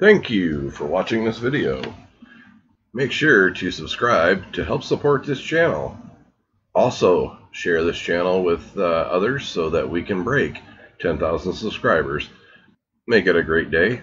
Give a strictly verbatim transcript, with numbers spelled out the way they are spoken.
Thank you for watching this video. Make sure to subscribe to help support this channel. Also, share this channel with uh, others so that we can break ten thousand subscribers. Make it a great day.